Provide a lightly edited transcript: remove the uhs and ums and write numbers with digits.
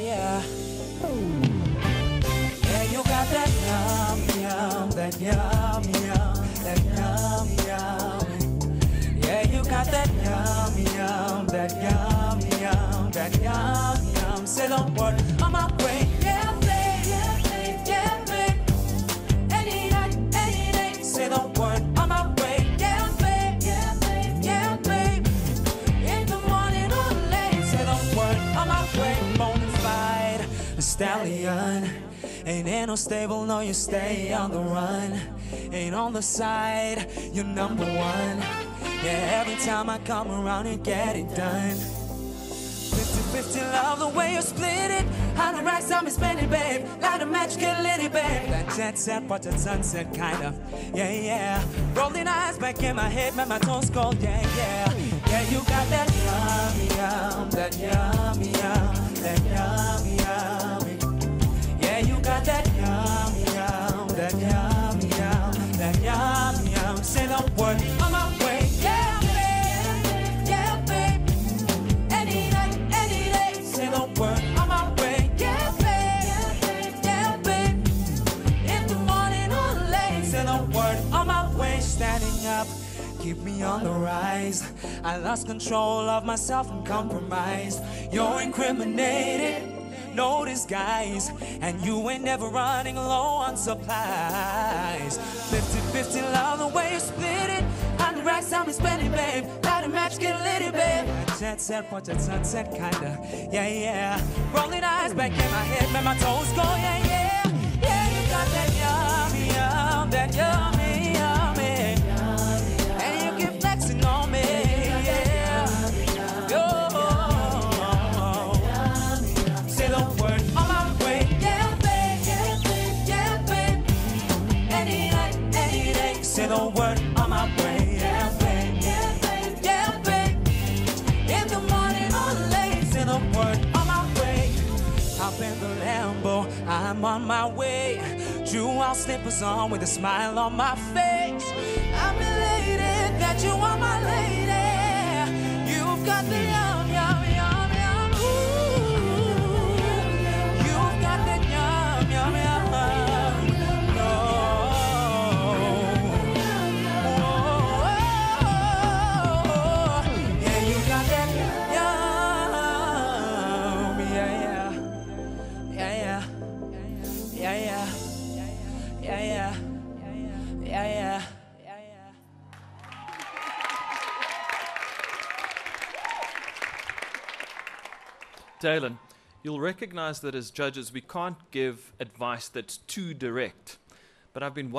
yeah. Ooh. Yeah, you got that yum, yum, that yum, yum, that yum, yum. Yeah, you got that yum, yum, that yum, yum, that yum, yum. Sail onward on my way. Yeah, babe, yeah, babe, yeah, babe. Any night, sail onward on my way. Stallion, ain't in no stable, no, you stay on the run. Ain't on the side, you're number one. Yeah, every time I come around, you get it done. 50-50 love, the way you split it. 100 racks on me, spend it, babe. Light a match, get lit it, babe. That jet set, but that sunset, kind of. Yeah, yeah. Rolling eyes back in my head, man, my toes cold. Yeah, yeah. Yeah, you got that yummy, yum, that yummy, yum, that yummy, yum. Got that yum, yum, that yum, yum, that yum, yum. Say the word, on my way. Yeah, babe, yeah, babe. Any day, say the word, on my way. Yeah, babe, yeah, babe. In the morning or late, say the word, on my way. Standing up, keep me on the rise. I lost control of myself and compromised. You're incriminated. No disguise, and you ain't never running low on supplies. 50-50 love, the way you split it. 100 racks, I'm spending, babe. Light a match, get litty, babe. Jet set, watch that sunset, kinda. Yeah, yeah. Rolling eyes back in my head, man, my toes go, yeah, yeah. Yeah, you got that yummy, yum, that yummy, yummy. And you keep flexing on me, yeah. Yo. Say the word, on my way. Yeah, babe, yeah, babe, yeah, babe. In the morning or late, say the word, on my way. Hop in the Lambo, I'm on my way. Drew our slippers on with a smile on my face. I'm elated that you are my lady. You've got the yum, yum, yum, yum. Ooh. You've got the yum, yum, yum. Daylin, you'll recognize that as judges, we can't give advice that's too direct, but I've been